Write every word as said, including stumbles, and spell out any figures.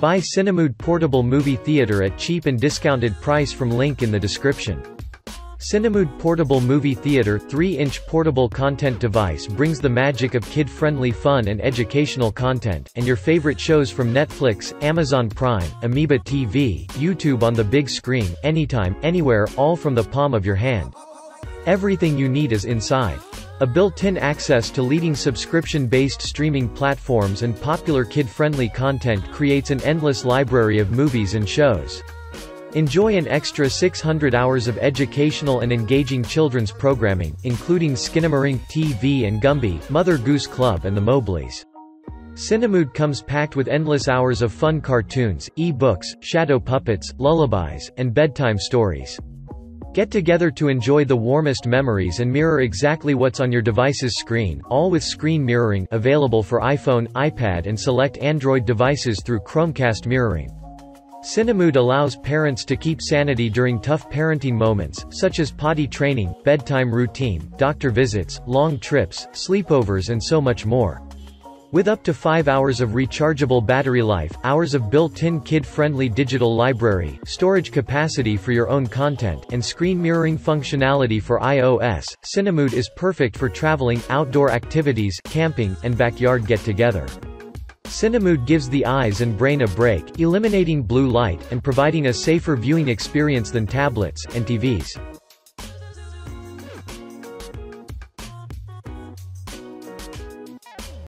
Buy Cinemood Portable Movie Theater at cheap and discounted price from link in the description. Cinemood Portable Movie Theater three inch portable content device brings the magic of kid-friendly fun and educational content, and your favorite shows from Netflix, Amazon Prime, Amiiba T V, YouTube on the big screen, anytime, anywhere, all from the palm of your hand. Everything you need is inside. A built-in access to leading subscription-based streaming platforms and popular kid-friendly content creates an endless library of movies and shows. Enjoy an extra six hundred hours of educational and engaging children's programming, including Skinnamarink T V and Gumby, Mother Goose Club and the Mobleys. Cinemood comes packed with endless hours of fun cartoons, e-books, shadow puppets, lullabies, and bedtime stories. Get together to enjoy the warmest memories and mirror exactly what's on your device's screen, all with screen mirroring, available for iPhone, iPad and select Android devices through Chromecast mirroring. Cinemood allows parents to keep sanity during tough parenting moments, such as potty training, bedtime routine, doctor visits, long trips, sleepovers and so much more. With up to five hours of rechargeable battery life, hours of built-in kid-friendly digital library, storage capacity for your own content, and screen mirroring functionality for iOS, Cinemood is perfect for traveling, outdoor activities, camping, and backyard get-together. Cinemood gives the eyes and brain a break, eliminating blue light, and providing a safer viewing experience than tablets and T Vs.